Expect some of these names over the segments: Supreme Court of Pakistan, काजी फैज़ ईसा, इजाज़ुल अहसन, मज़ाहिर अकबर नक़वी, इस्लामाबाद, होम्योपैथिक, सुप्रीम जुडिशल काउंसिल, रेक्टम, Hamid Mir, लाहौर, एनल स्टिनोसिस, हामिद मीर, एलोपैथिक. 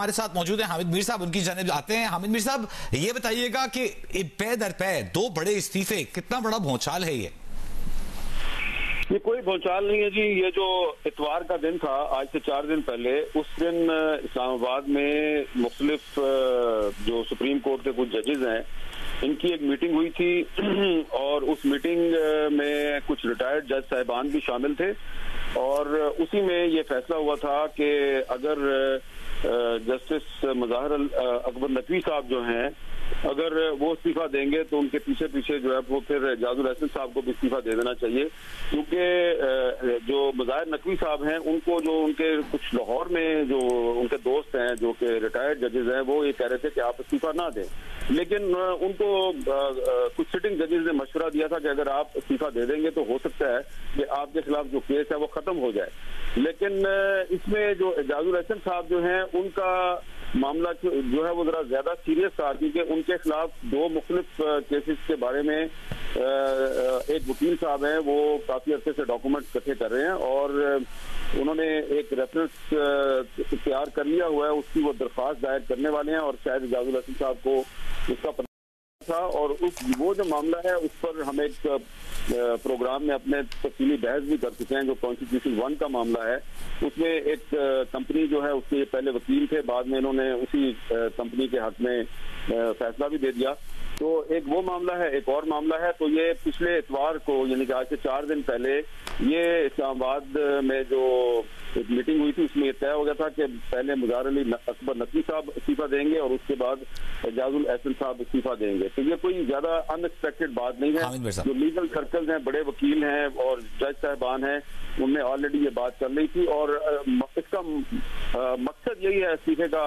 हमारे साथ मौजूद हैं हामिद मीर साहब, उनकी जानिब आते हैं। हामिद मीर साहब, ये बताइएगा कि पे दर पे दो बड़े इस्तीफे, कितना बड़ा भौचाल है ये कोई भौचाल नहीं है जी। ये जो इतवार का दिन था आज से 4 दिन पहले, उस दिन इस्लामाबाद में मुख्तलिफ जो सुप्रीम कोर्ट के कुछ जजेस हैं इनकी एक मीटिंग हुई थी और उस मीटिंग में कुछ रिटायर्ड जज साहिबान भी शामिल थे और उसी में ये फैसला हुआ था कि अगर जस्टिस मज़ाहिर अकबर नक़वी साहब जो हैं अगर वो इस्तीफा देंगे तो उनके पीछे पीछे जो है वो फिर इजाज़ुल अहसन साहब को भी इस्तीफा दे देना चाहिए, क्योंकि जो मज़ाहिर नक़वी साहब हैं उनको जो उनके कुछ लाहौर में जो उनके दोस्त हैं जो कि रिटायर्ड जजेस हैं वो ये कह रहे थे कि आप इस्तीफा ना दें, लेकिन उनको कुछ सिटिंग जजेस ने मशवरा दिया था कि अगर आप इस्तीफा दे देंगे तो हो सकता है कि आपके खिलाफ जो केस है वो खत्म हो जाए। लेकिन इसमें जो इजाज़ुल अहसन साहब जो हैं उनका मामला जो है वो जरा ज्यादा सीरियस था, क्योंकि उनके खिलाफ 2 मुख्तलिफ केसेस के बारे में एक वकील साहब हैं वो काफी अरसे से डॉक्यूमेंट इकट्ठे कर रहे हैं और उन्होंने एक रेफरेंस तैयार कर लिया हुआ है, उसकी वो दरख्वास्त दायर करने वाले हैं और शायद इजाज़ुल अहसन साहब को उसका पता था और वो जो मामला है उस पर हम एक प्रोग्राम में अपने तफसीली बहस भी कर चुके हैं। जो Constitution 1 का मामला है उसमें एक कंपनी जो है उसके पहले वकील थे, बाद में इन्होंने उसी कंपनी के हक में फैसला भी दे दिया, तो एक वो मामला है, एक और मामला है। तो ये पिछले इतवार को यानी कि आज से 4 दिन पहले ये इस्लामाबाद में जो एक मीटिंग हुई थी उसमें यह तय हो गया था कि पहले मज़ाहिर अकबर नक़वी साहब इस्तीफा देंगे और उसके बाद इजाज़ुल अहसन साहब इस्तीफा देंगे। तो ये कोई ज्यादा अनएक्सपेक्टेड बात नहीं है। जो लीगल सर्कल्स हैं, बड़े वकील हैं और जज साहबान हैं, उनमें ऑलरेडी ये बात चल रही थी और इसका मकसद यही है, इस्तीफे का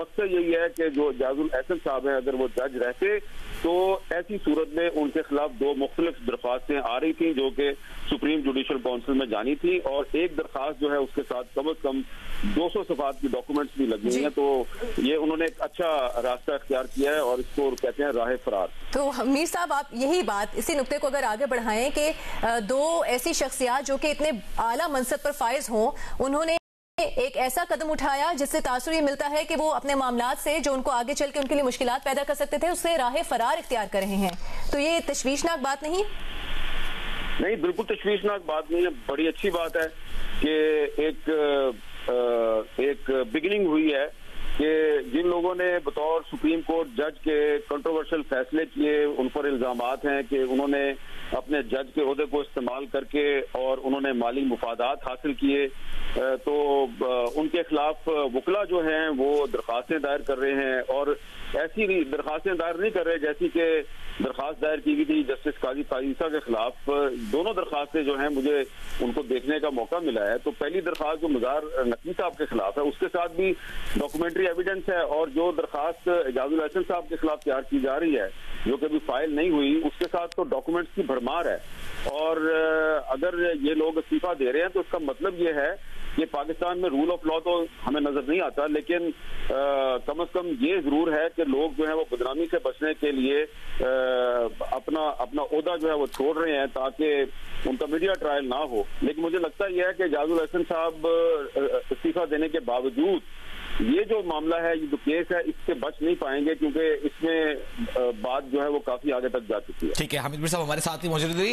मकसद यही है कि जो इजाज़ुल अहसन साहब हैं अगर वो जज रहते तो ऐसी सूरत में उनके खिलाफ 2 मुख्तलिफ दरख्वास्तें आ रही थी जो कि सुप्रीम जुडिशल काउंसिल में जानी थी और एक दरख्वास्त जो है उसके साथ कम अज कम 200 सफात की डॉक्यूमेंट्स भी लगी हैं। तो ये उन्होंने एक अच्छा रास्ता अख्तियार किया है और इसको कहते हैं राह फरार। तो मीर साहब, आप यही बात, इसी नुकते को अगर आगे बढ़ाएं कि 2 ऐसी शख्सियात जो कि इतने आला मनसब पर फायज हों, उन्होंने एक ऐसा कदम उठाया जिससे तासुर ये मिलता है कि वो अपने मामलात से जो उनको आगे चल के उनके लिए मुश्किलात पैदा कर सकते थे उससे राह फरार इख्तियार कर रहे हैं, तो ये तशवीशनाक बात नहीं? नहीं, बिल्कुल तशवीशनाक बात नहीं है, बड़ी अच्छी बात है कि एक बिगिनिंग हुई है कि जिन लोगों ने बतौर सुप्रीम कोर्ट जज के कंट्रोवर्शियल फैसले किए, उन पर इल्जामात हैं कि उन्होंने अपने जज के ओहदे को इस्तेमाल करके और उन्होंने माली मुफादात हासिल किए, तो उनके खिलाफ वकला जो हैं वो दरख्वास्तें दायर कर रहे हैं और ऐसी दरख्वास्तें दायर नहीं कर रहे जैसी कि दरख्वास्त दायर की गई थी जस्टिस काजी फैज़ ईसा के खिलाफ। दोनों दरख्वास्तें जो हैं मुझे उनको देखने का मौका मिला है, तो पहली दरख्वास्त जो मज़ाहिर नक़वी साहब के खिलाफ है उसके साथ भी डॉक्यूमेंट्री एविडेंस है और जो दरखास्त इजाज़ुल अहसन साहब के खिलाफ तैयार की जा रही है जो कभी फाइल नहीं हुई उसके साथ तो डॉक्यूमेंट्स की भरमार है। और अगर ये लोग इस्तीफा दे रहे हैं तो इसका मतलब ये है कि पाकिस्तान में रूल ऑफ लॉ तो हमें नजर नहीं आता, लेकिन कम से कम ये जरूर है कि लोग जो है वो बदनामी से बचने के लिए अपना ओहदा जो है वो छोड़ रहे हैं ताकि उनका मीडिया ट्रायल ना हो। लेकिन मुझे लगता यह है कि इजाज़ुल अहसन साहब इस्तीफा देने के बावजूद ये जो मामला है, ये जो केस है, इससे बच नहीं पाएंगे क्योंकि इसमें बात जो है वो काफी आगे तक जा चुकी है। ठीक है, हामिद मिर्ज़ा हमारे साथ ही मौजूद रही।